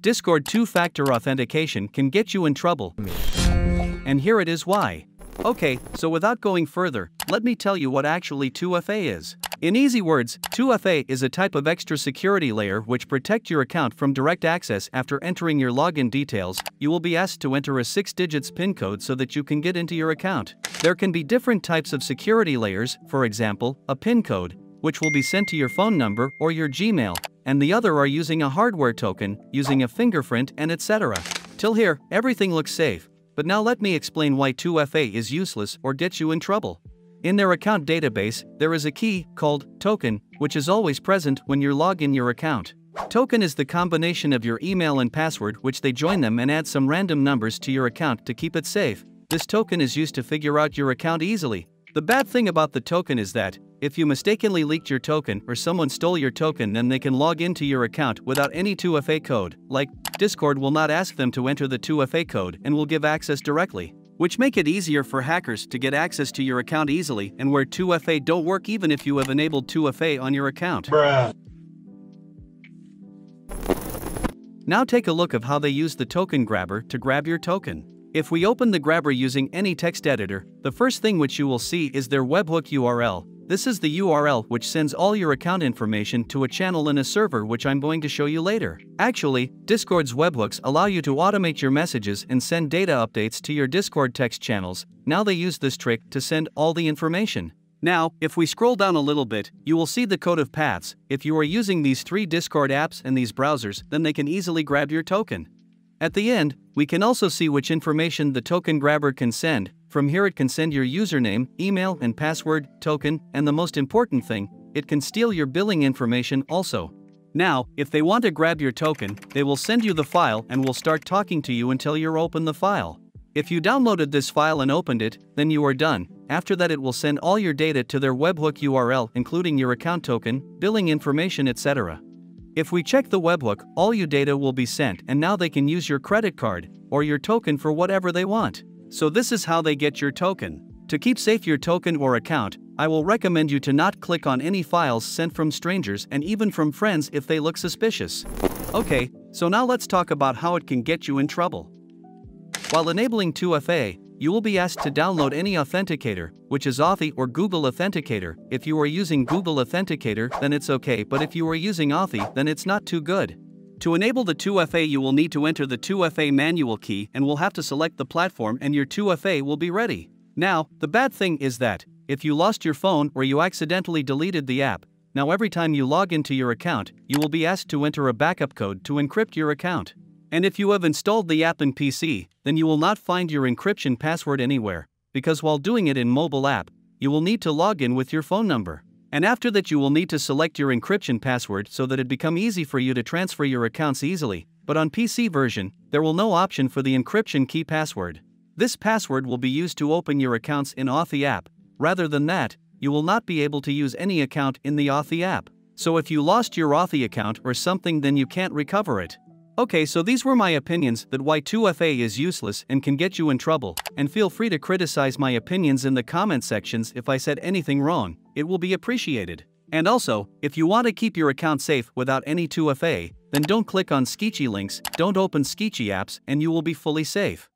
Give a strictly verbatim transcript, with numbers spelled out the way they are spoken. Discord two factor authentication can get you in trouble. And here it is why. Okay, so without going further, let me tell you what actually two F A is. In easy words, two F A is a type of extra security layer which protects your account from direct access. After entering your login details, you will be asked to enter a six digit PIN code so that you can get into your account. There can be different types of security layers, for example, a PIN code, which will be sent to your phone number or your Gmail, and the other are using a hardware token, using a fingerprint, and et cetera. Till here, everything looks safe, but now let me explain why two F A is useless or gets you in trouble. In their account database, there is a key, called token, which is always present when you log in your account. Token is the combination of your email and password, which they join them and add some random numbers to your account to keep it safe. This token is used to figure out your account easily. The bad thing about the token is that, if you mistakenly leaked your token or someone stole your token, then they can log into your account without any two F A code. Like, Discord will not ask them to enter the two F A code and will give access directly, which make it easier for hackers to get access to your account easily, and where two F A don't work even if you have enabled two F A on your account. Bruh. Now take a look of how they use the token grabber to grab your token. If we open the grabber using any text editor, the first thing which you will see is their webhook U R L. This is the U R L which sends all your account information to a channel in a server, which I'm going to show you later. Actually, Discord's webhooks allow you to automate your messages and send data updates to your Discord text channels. Now they use this trick to send all the information. Now, if we scroll down a little bit, you will see the code of paths. If you are using these three Discord apps and these browsers, then they can easily grab your token. At the end, we can also see which information the token grabber can send. From here it can send your username, email and password, token, and the most important thing, it can steal your billing information also. Now, if they want to grab your token, they will send you the file and will start talking to you until you open the file. If you downloaded this file and opened it, then you are done. After that it will send all your data to their webhook U R L, including your account token, billing information, et cetera. If we check the webhook, all your data will be sent, and now they can use your credit card or your token for whatever they want. So this is how they get your token. To keep safe your token or account, I will recommend you to not click on any files sent from strangers and even from friends if they look suspicious. Okay, so now let's talk about how it can get you in trouble. While enabling two F A, you will be asked to download any authenticator, which is Authy or Google Authenticator. If you are using Google Authenticator, then it's okay, but if you are using Authy, then it's not too good. To enable the two F A, you will need to enter the two F A manual key and will have to select the platform, and your two F A will be ready. Now, the bad thing is that, if you lost your phone or you accidentally deleted the app, now every time you log into your account, you will be asked to enter a backup code to encrypt your account. And if you have installed the app in P C, then you will not find your encryption password anywhere, because while doing it in mobile app, you will need to log in with your phone number. And after that you will need to select your encryption password so that it become easy for you to transfer your accounts easily, but on P C version, there will no option for the encryption key password. This password will be used to open your accounts in Authy app. Rather than that, you will not be able to use any account in the Authy app. So if you lost your Authy account or something, then you can't recover it. Okay, so these were my opinions that why two F A is useless and can get you in trouble, and feel free to criticize my opinions in the comment sections if I said anything wrong. It will be appreciated. And also, if you want to keep your account safe without any two F A, then don't click on sketchy links, don't open sketchy apps, and you will be fully safe.